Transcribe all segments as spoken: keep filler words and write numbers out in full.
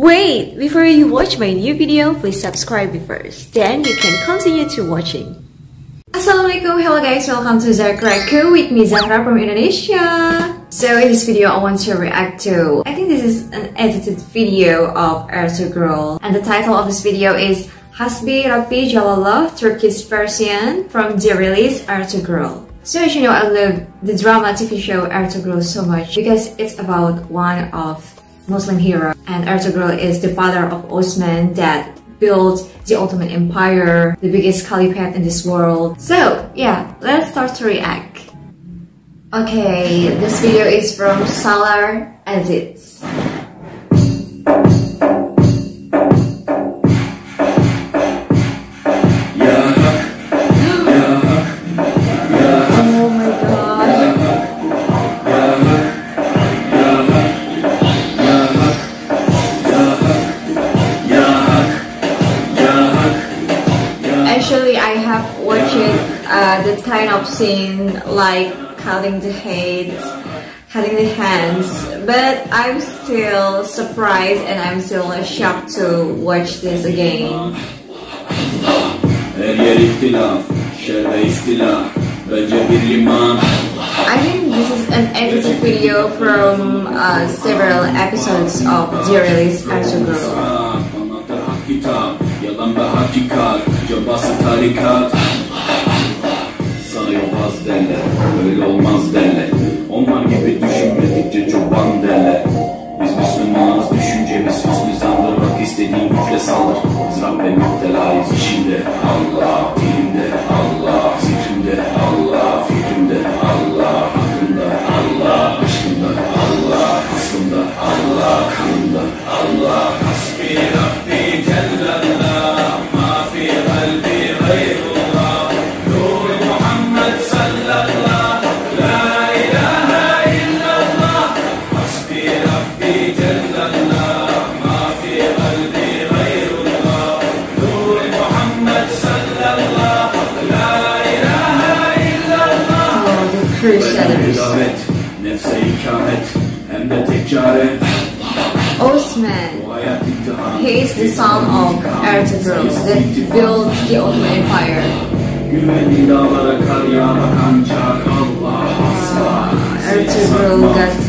Wait! Before you watch my new video, please subscribe me first. Then you can continue to watching. Assalamualaikum, hello guys, welcome to Zahra Kraku with me Zahra from Indonesia. So in this video I want to react to, I think this is an edited video of Ertugrul, and the title of this video is Hasbi Rabbi Jallallah, Turkish version from Dirilis Ertugrul. So as you know, I love the drama T V show Ertugrul so much because it's about one of Muslim heroes, and Ertugrul is the father of Osman that built the Ottoman Empire, the biggest caliphate in this world. So yeah, let's start to react. Okay, this video is from Salar Aziz. Uh, that kind of scene, like cutting the head, cutting the hands, but I'm still surprised and I'm still shocked to watch this again. I think this is an edited video from uh, several episodes of Dirilis Ertugrul. Osman, he is the son of Ertugrul that built the Ottoman Empire. Ertugrul Gazi.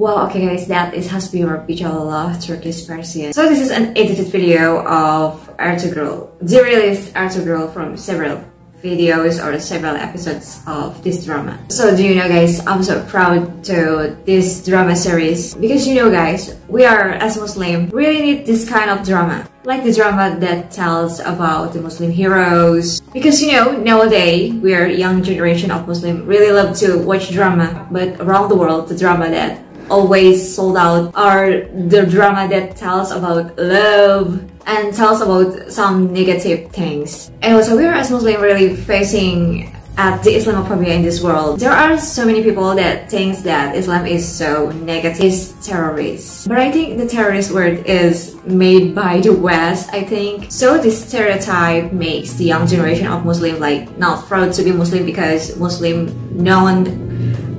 Wow, okay guys, that is Hasbi Rabbi Jallallah, Turkish version. So this is an edited video of Ertugrul, Dirilis Ertugrul, from several videos or several episodes of this drama. So do you know guys, I'm so proud to this drama series because you know guys, we are as Muslim really need this kind of drama, like the drama that tells about the Muslim heroes, because you know nowadays we are a young generation of Muslim really love to watch drama, but around the world the drama that always sold out are the drama that tells about love and tells about some negative things. And also we are as Muslim really facing at the Islamophobia in this world. There are so many people that thinks that Islam is so negative, is terrorist. But I think the terrorist word is made by the West, I think. So this stereotype makes the young generation of Muslim like not proud to be Muslim, because Muslim known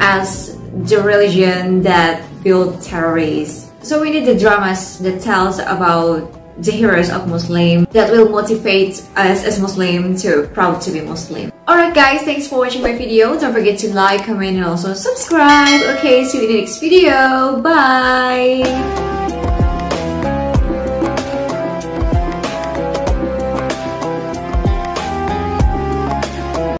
as the religion that built terrorists. So we need the dramas that tells about the heroes of Muslim that will motivate us as Muslim to proud to be Muslim. Alright guys, thanks for watching my video. Don't forget to like, comment, and also subscribe. Okay, see you in the next video. Bye!